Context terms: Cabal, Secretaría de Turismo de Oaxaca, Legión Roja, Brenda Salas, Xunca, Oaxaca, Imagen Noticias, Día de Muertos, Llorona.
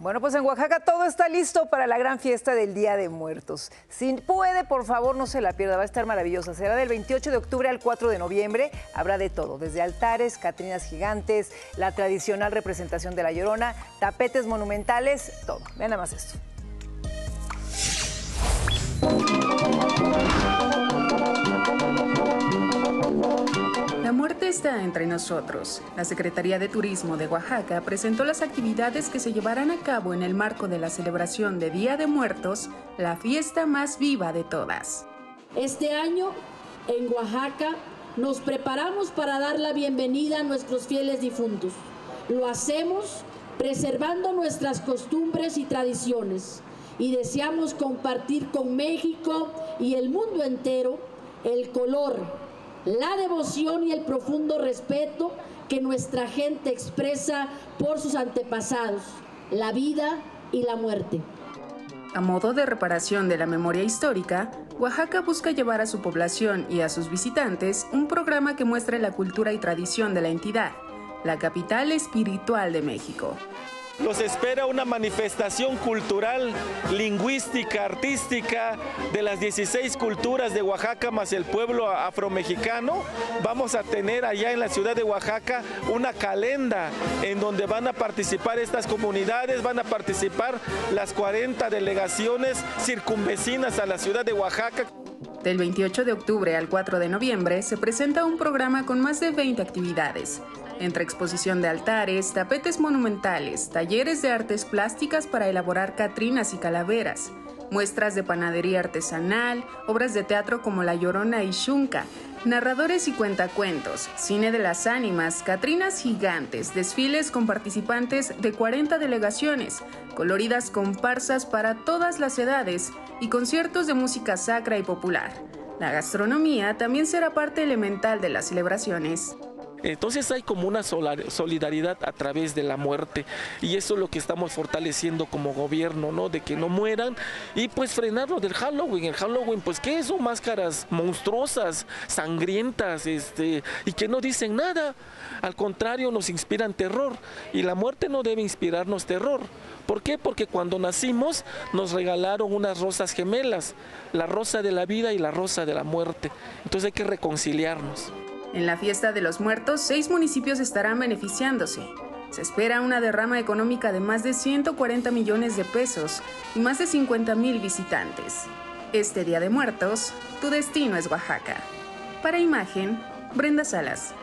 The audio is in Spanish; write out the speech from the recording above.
Bueno, pues en Oaxaca todo está listo para la gran fiesta del Día de Muertos. Si puede, por favor, no se la pierda, va a estar maravillosa. Será del 28 de octubre al 4 de noviembre. Habrá de todo, desde altares, catrinas gigantes, la tradicional representación de la Llorona, tapetes monumentales, todo. Vean nada más esto. La muerte está entre nosotros. La Secretaría de Turismo de Oaxaca presentó las actividades que se llevarán a cabo en el marco de la celebración de Día de Muertos, la fiesta más viva de todas. Este año, en Oaxaca, nos preparamos para dar la bienvenida a nuestros fieles difuntos. Lo hacemos preservando nuestras costumbres y tradiciones y deseamos compartir con México y el mundo entero el color, la devoción y el profundo respeto que nuestra gente expresa por sus antepasados, la vida y la muerte. A modo de reparación de la memoria histórica, Oaxaca busca llevar a su población y a sus visitantes un programa que muestre la cultura y tradición de la entidad, la capital espiritual de México. Los espera una manifestación cultural, lingüística, artística de las 16 culturas de Oaxaca más el pueblo afromexicano. Vamos a tener allá en la ciudad de Oaxaca una calenda en donde van a participar estas comunidades, van a participar las 40 delegaciones circunvecinas a la ciudad de Oaxaca. Del 28 de octubre al 4 de noviembre se presenta un programa con más de 20 actividades, entre exposición de altares, tapetes monumentales, talleres de artes plásticas para elaborar catrinas y calaveras, muestras de panadería artesanal, obras de teatro como La Llorona y Xunca, narradores y cuentacuentos, cine de las ánimas, catrinas gigantes, desfiles con participantes de 40 delegaciones, coloridas comparsas para todas las edades y conciertos de música sacra y popular. La gastronomía también será parte elemental de las celebraciones. Entonces hay como una solidaridad a través de la muerte y eso es lo que estamos fortaleciendo como gobierno, ¿no? De que no mueran y pues frenarlo del Halloween. El Halloween, pues ¿qué son? Máscaras monstruosas, sangrientas, y que no dicen nada. Al contrario, nos inspiran terror y la muerte no debe inspirarnos terror. ¿Por qué? Porque cuando nacimos nos regalaron unas rosas gemelas, la rosa de la vida y la rosa de la muerte. Entonces hay que reconciliarnos. En la fiesta de los muertos, 6 municipios estarán beneficiándose. Se espera una derrama económica de más de 140 millones de pesos y más de 50,000 visitantes. Este Día de Muertos, tu destino es Oaxaca. Para Imagen, Brenda Salas.